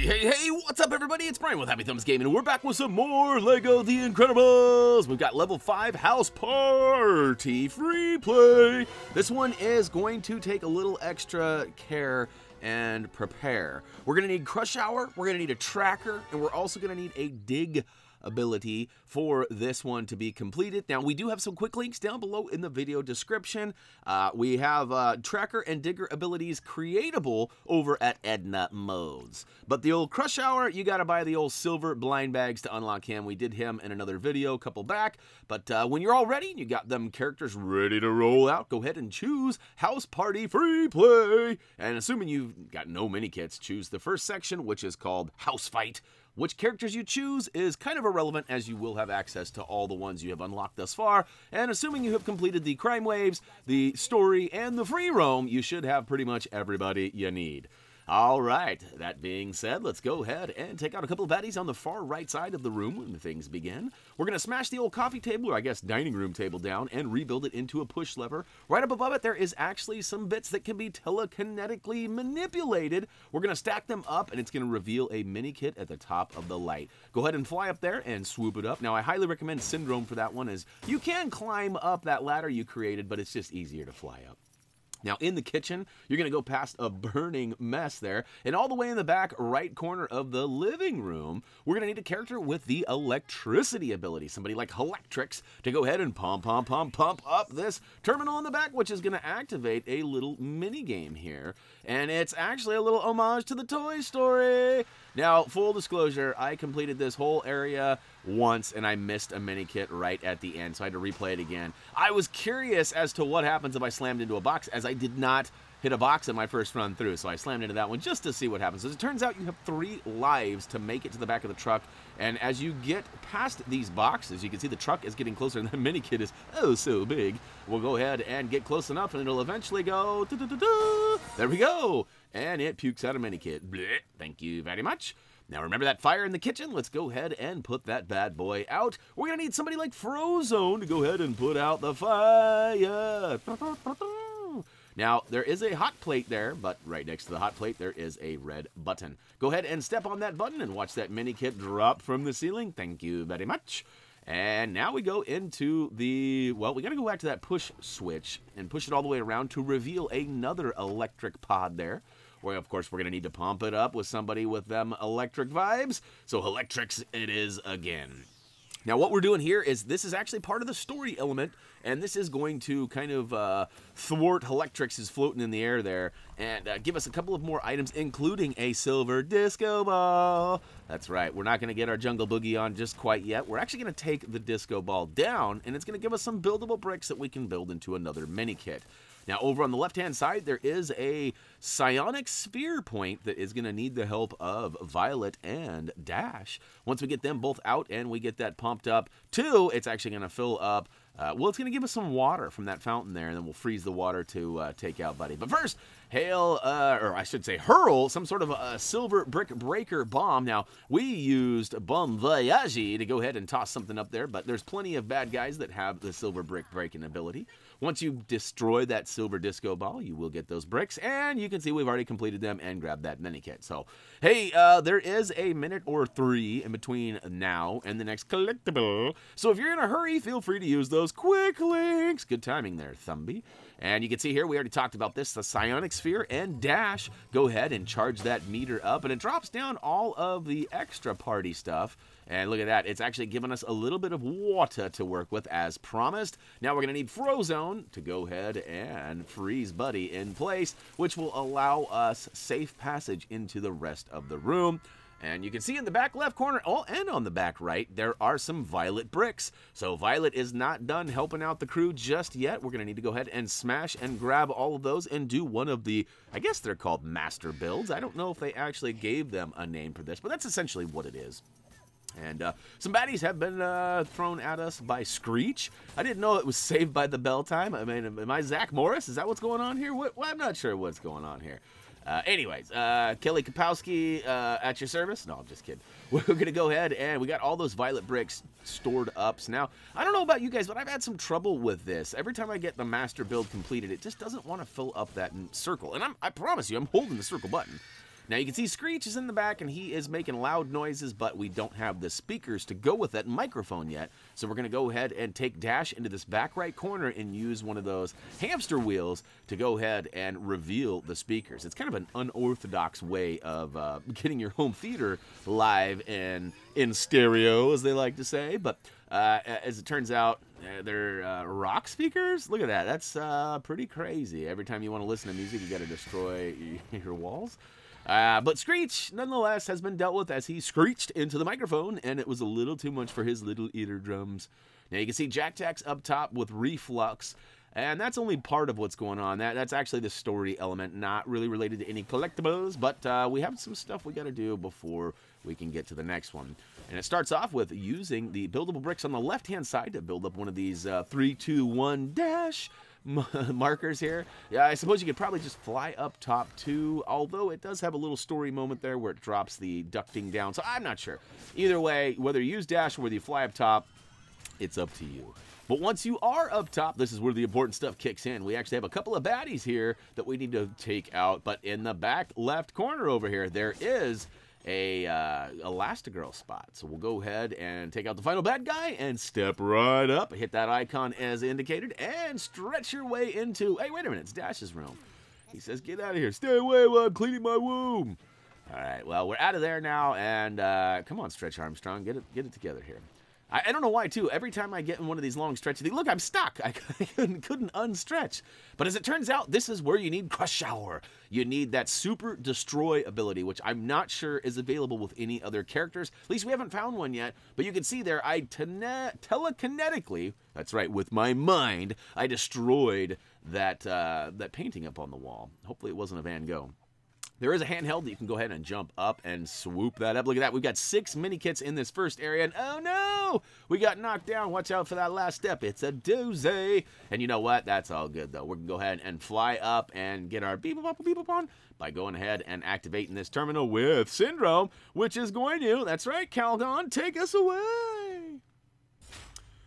Hey, what's up everybody? It's Brian with Happy Thumbs Gaming, and we're back with some more LEGO The Incredibles! We've got level 5 House Parr-ty free play! This one is going to take a little extra care and prepare. We're going to need Crush Hour, we're going to need a tracker, and we're also going to need a dig ability for this one to be completed. Now, we do have some quick links down below in the video description. We have tracker and digger abilities creatable over at Edna Modes. But the old Crush Hour, you got to buy the old silver blind bags to unlock him. We did him in another video, a couple back. But when you're all ready, you got them characters ready to roll out, go ahead and choose House Parr-ty Free Play. And assuming you've got no Minikits, choose the first section, which is called House Fight. Which characters you choose is kind of irrelevant, as you will have access to all the ones you have unlocked thus far, and assuming you have completed the crime waves, the story, and the free roam, you should have pretty much everybody you need. All right, that being said, let's go ahead and take out a couple of baddies on the far right side of the room when things begin. We're going to smash the old coffee table, or I guess dining room table, down and rebuild it into a push lever. Right up above it, there is actually some bits that can be telekinetically manipulated. We're going to stack them up, and it's going to reveal a mini kit at the top of the light. Go ahead and fly up there and swoop it up. Now, I highly recommend Syndrome for that one, as you can climb up that ladder you created, but it's just easier to fly up. Now, in the kitchen, you're going to go past a burning mess there, and all the way in the back right corner of the living room, we're going to need a character with the electricity ability, somebody like Electrix, to go ahead and pump up this terminal in the back, which is going to activate a little mini-game here, and it's actually a little homage to the Toy Story. Now, full disclosure, I completed this whole area once, and I missed a mini-kit right at the end, so I had to replay it again. I was curious as to what happens if I slammed into a box, as I did not hit a box in my first run through, so I slammed into that one just to see what happens. As it turns out, you have 3 lives to make it to the back of the truck, and as you get past these boxes, you can see the truck is getting closer, and the mini-kit is oh so big. We'll go ahead and get close enough, and it'll eventually go da-da-da-da. There we go, and it pukes out a mini-kit. Blech. Thank you very much. Now, remember that fire in the kitchen? Let's go ahead and put that bad boy out. We're going to need somebody like Frozone to go ahead and put out the fire. Now, there is a hot plate there, but right next to the hot plate, there is a red button. Go ahead and step on that button and watch that mini-kit drop from the ceiling. Thank you very much. And now we go into the, well, we got to go back to that push switch and push it all the way around to reveal another electric pod there. Well, of course, we're going to need to pump it up with somebody with them electric vibes. So Electrix it is again. Now, what we're doing here is this is actually part of the story element, and this is going to kind of thwart Electrix's floating in the air there and give us a couple of more items, including a silver disco ball. That's right. We're not going to get our Jungle Boogie on just quite yet. We're actually going to take the disco ball down, and it's going to give us some buildable bricks that we can build into another mini kit. Now, over on the left-hand side, there is a psionic sphere point that is going to need the help of Violet and Dash. Once we get them both out and we get that pumped up, too, it's actually going to fill up. Well, it's going to give us some water from that fountain there, and then we'll freeze the water to take out Buddy. But first, hurl some sort of a silver brick breaker bomb. Now, we used Bomb Voyage to go ahead and toss something up there, but there's plenty of bad guys that have the silver brick breaking ability. Once you destroy that silver disco ball, you will get those bricks, and you can see we've already completed them and grabbed that mini kit. So, hey, there is a minute or 3 in between now and the next collectible, so if you're in a hurry, feel free to use those quick links. Good timing there, Thumby. And you can see here, we already talked about this, the psionic sphere, and Dash, go ahead and charge that meter up, and it drops down all of the extra party stuff. And look at that, it's actually giving us a little bit of water to work with, as promised. Now we're going to need Frozone to go ahead and freeze Buddy in place, which will allow us safe passage into the rest of the room. And you can see in the back left corner, and on the back right, there are some Violet bricks. So Violet is not done helping out the crew just yet. We're going to need to go ahead and smash and grab all of those and do one of the, I guess they're called master builds. I don't know if they actually gave them a name for this, but that's essentially what it is. And some baddies have been thrown at us by Screech. I didn't know it was Saved by the Bell time. I mean, am I Zach Morris? Is that what's going on here? Well, I'm not sure what's going on here. Anyways, Kelly Kapowski at your service. No, I'm just kidding. We're going to go ahead, and we got all those Violet bricks stored up. So now, I don't know about you guys, but I've had some trouble with this. Every time I get the master build completed, it just doesn't want to fill up that circle. And I promise you, I'm holding the circle button. Now you can see Screech is in the back and he is making loud noises, but we don't have the speakers to go with that microphone yet. So we're going to go ahead and take Dash into this back right corner and use one of those hamster wheels to go ahead and reveal the speakers. It's kind of an unorthodox way of getting your home theater live and in stereo, as they like to say, but as it turns out, they're rock speakers. Look at that. That's pretty crazy. Every time you want to listen to music, you got to destroy your walls. But Screech, nonetheless, has been dealt with as he screeched into the microphone, and it was a little too much for his little eardrums. Now you can see Jack-Jack's up top with Reflux, and that's only part of what's going on. That's actually the story element, not really related to any collectibles, but we have some stuff we got to do before we can get to the next one. And it starts off with using the buildable bricks on the left-hand side to build up one of these 3, 2, 1 dash markers here. Yeah, I suppose you could probably just fly up top too, although it does have a little story moment there where it drops the ducting down, so I'm not sure. Either way, whether you use dash or whether you fly up top, it's up to you. But once you are up top, this is where the important stuff kicks in. We actually have a couple of baddies here that we need to take out, but in the back left corner over here, there is a Elastigirl spot. So we'll go ahead and take out the final bad guy and step right up, hit that icon as indicated, and stretch your way into, hey, wait a minute, it's Dash's room. He says, get out of here, stay away while I'm cleaning my womb. All right, well, we're out of there now, and come on, Stretch Armstrong, get it together here. I don't know why, too. Every time I get in one of these long stretches, look, I'm stuck. I couldn't unstretch. But as it turns out, this is where you need Crush Hour. You need that super destroy ability, which I'm not sure is available with any other characters. At least we haven't found one yet. But you can see there, I telekinetically, that's right, with my mind, I destroyed that, that painting up on the wall. Hopefully it wasn't a Van Gogh. There is a handheld that you can go ahead and jump up and swoop that up. Look at that. We've got 6 Minikits in this first area. And oh, no, we got knocked down. Watch out for that last step. It's a doozy. And you know what? That's all good, though. We're going to go ahead and fly up and get our beep-a-bop-a-beep-a-bop on by going ahead and activating this terminal with Syndrome, which is going to, that's right, Calgon, take us away.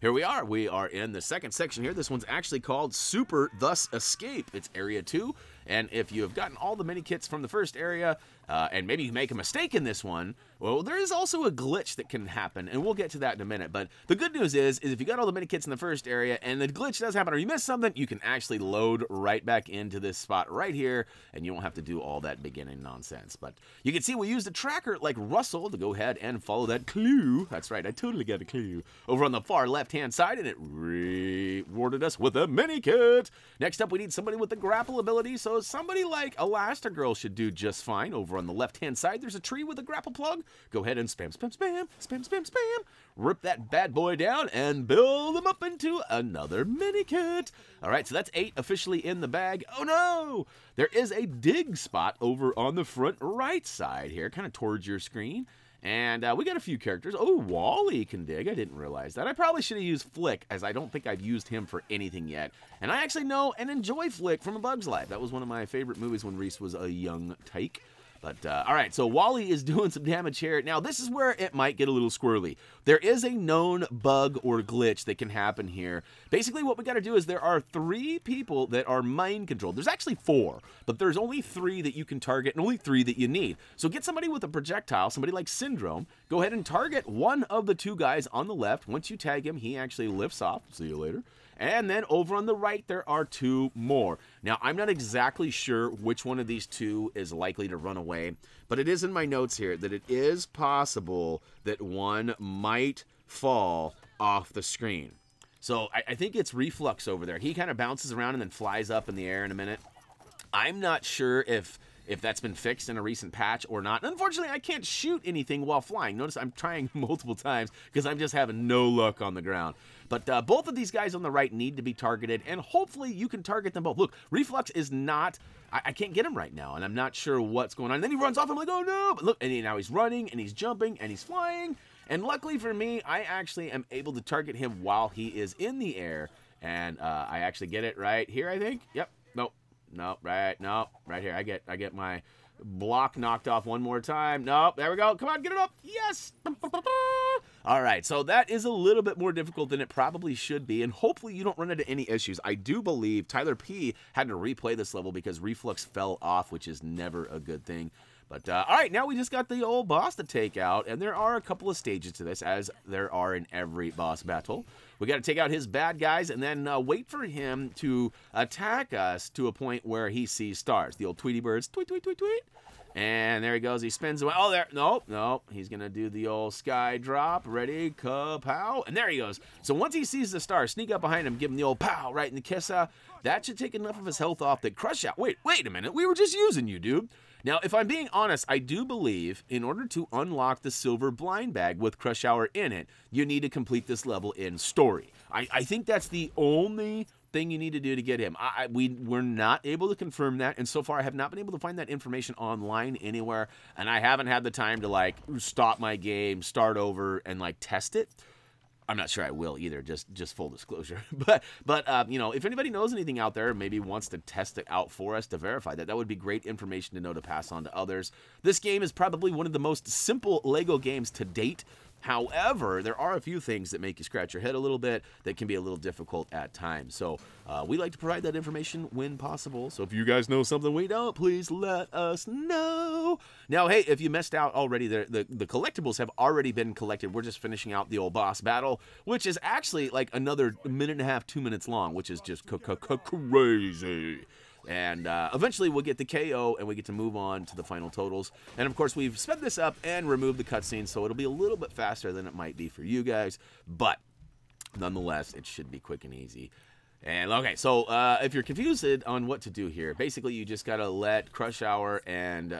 Here we are. We are in the second section here. This one's actually called Super Thus Escape. It's Area 2. And if you have gotten all the Minikits from the first area, and maybe you make a mistake in this one, well, there is also a glitch that can happen, and we'll get to that in a minute. But the good news is if you got all the Minikits in the first area and the glitch does happen or you miss something, you can actually load right back into this spot right here, and you won't have to do all that beginning nonsense. But you can see we used a tracker like Russell to go ahead and follow that clue. That's right, I totally got a clue. Over on the far left hand side, and it rewarded us with a Minikit. Next up, we need somebody with the grapple ability, so somebody like Elastigirl should do just fine. Over on the left hand side, there's a tree with a grapple plug. Go ahead and spam, spam, spam, spam, spam, spam. Rip that bad boy down and build them up into another Minikit. All right, so that's 8 officially in the bag. Oh no! There is a dig spot over on the front right side here, kind of towards your screen. And we got a few characters. Oh, Wally can dig. I didn't realize that. I probably should have used Flick, as I don't think I've used him for anything yet. And I actually know and enjoy Flick from A Bug's Life. That was one of my favorite movies when Reese was a young tyke. But, all right, so Wally is doing some damage here. Now, this is where it might get a little squirrely. There is a known bug or glitch that can happen here. Basically, what we got to do is there are 3 people that are mind-controlled. There's actually 4, but there's only 3 that you can target and only 3 that you need. So get somebody with a projectile, somebody like Syndrome. Go ahead and target one of the 2 guys on the left. Once you tag him, he actually lifts off. See you later. And then over on the right, there are 2 more. Now, I'm not exactly sure which one of these 2 is likely to run away, but it is in my notes here that it is possible that one might fall off the screen. So I think it's Reflux over there. He kind of bounces around and then flies up in the air in a minute. I'm not sure if that's been fixed in a recent patch or not. Unfortunately, I can't shoot anything while flying. Notice I'm trying multiple times because I'm just having no luck on the ground. But both of these guys on the right need to be targeted, and hopefully you can target them both. Look, Reflux is not... I can't get him right now, and I'm not sure what's going on. And then he runs off, and I'm like, oh no! But look, and now he's running, and he's jumping, and he's flying. And luckily for me, I actually am able to target him while he is in the air. And I actually get it right here, I think. Yep, nope. Nope, right, nope, right here. I get my block knocked off one more time. Nope, there we go. Come on, get it up. Yes. All right, so that is a little bit more difficult than it probably should be, and hopefully you don't run into any issues. I do believe Tyler P. had to replay this level because Reflux fell off, which is never a good thing. But all right, now we just got the old boss to take out, and there are a couple of stages to this, as there are in every boss battle. We got to take out his bad guys and then wait for him to attack us to a point where he sees stars. The old Tweety Birds, tweet, tweet, tweet, tweet. And there he goes. He spins away. Oh, there. Nope, nope. He's going to do the old sky drop. Ready, ka-pow. And there he goes. So once he sees the star, sneak up behind him, give him the old pow right in the kissa. That should take enough of his health off that Crush Out. Wait, wait a minute. We were just using you, dude. Now, if I'm being honest, I do believe in order to unlock the silver blind bag with Crush Hour in it, you need to complete this level in story. I think that's the only thing you need to do to get him. We're not able to confirm that, and so far I have not been able to find that information online anywhere, and I haven't had the time to, like, stop my game, start over, and, like, test it. I'm not sure I will either, just full disclosure. But you know, if anybody knows anything out there, maybe wants to test it out for us to verify that, that would be great information to know to pass on to others. This game is probably one of the most simple LEGO games to date. However, there are a few things that make you scratch your head a little bit that can be a little difficult at times. So we like to provide that information when possible. So if you guys know something we don't, please let us know. Now, hey, if you missed out already, the collectibles have already been collected. We're just finishing out the old boss battle, which is actually like another minute and a half, 2 minutes long, which is just crazy. And eventually we'll get the KO and we get to move on to the final totals. And of course we've sped this up and removed the cutscene, so it'll be a little bit faster than it might be for you guys, but nonetheless it should be quick and easy. And okay, so if you're confused on what to do here, basically you just gotta let Crush Hour and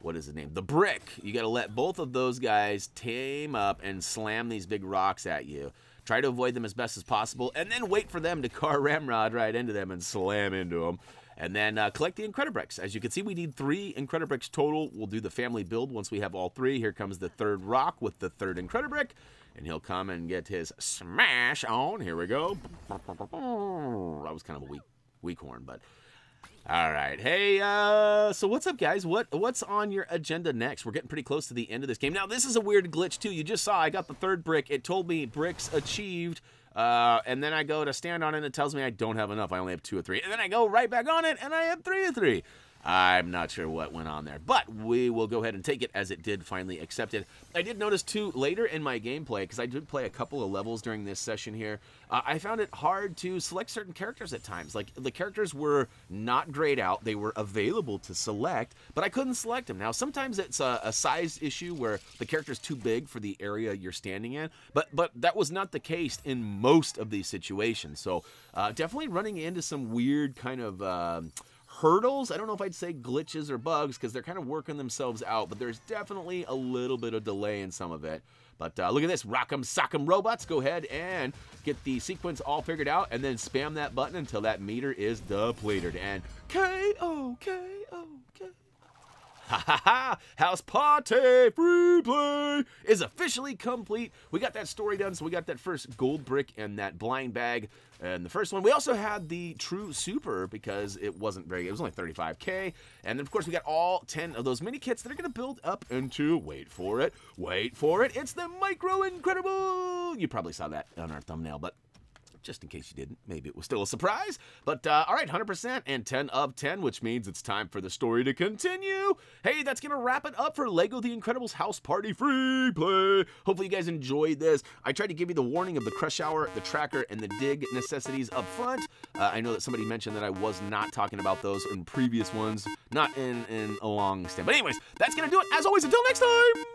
what is his name? The Brick. You gotta let both of those guys tame up and slam these big rocks at you. Try to avoid them as best as possible, and then wait for them to car ramrod right into them and slam into them. And then collect the Incredibricks. As you can see, we need 3 Incredibricks total. We'll do the family build once we have all 3. Here comes the third rock with the third Incredibrick, and he'll come and get his smash on. Here we go. That was kind of a weak horn, but... All right, hey, so what's up, guys? What's on your agenda next? We're getting pretty close to the end of this game. Now, this is a weird glitch, too. You just saw I got the third brick. It told me bricks achieved, and then I go to stand on it, and it tells me I don't have enough. I only have 2 or 3. And then I go right back on it, and I have 3 or 3. I'm not sure what went on there, but we will go ahead and take it as it did finally accept it. I did notice, too, later in my gameplay, because I did play a couple of levels during this session here, I found it hard to select certain characters at times. Like, the characters were not grayed out. They were available to select, but I couldn't select them. Now, sometimes it's a size issue where the character's too big for the area you're standing in, but that was not the case in most of these situations. So definitely running into some weird kind of... hurdles. I don't know if I'd say glitches or bugs because they're kind of working themselves out, but there's definitely a little bit of delay in some of it. But look at this, Rock'em Sock'em Robots. Go ahead and get the sequence all figured out and then spam that button until that meter is depleted. And K-O, K-O, K-O. Ha ha ha! House Parr-ty Free Play is officially complete. We got that story done, so we got that first gold brick and that blind bag. And the first one, we also had the true super because it wasn't very, it was only 35K. And then, of course, we got all 10 of those mini kits that are going to build up into, wait for it, it's the Micro Incredible. You probably saw that on our thumbnail, but just in case you didn't, maybe it was still a surprise. But all right, 100% and 10 of 10, which means it's time for the story to continue. Hey, that's going to wrap it up for LEGO The Incredibles House Parr-ty Free Play. Hopefully you guys enjoyed this. I tried to give you the warning of the Crush Hour, the tracker, and the dig necessities up front. I know that somebody mentioned that I was not talking about those in previous ones, not in a long stand. But anyways, that's going to do it. As always, until next time.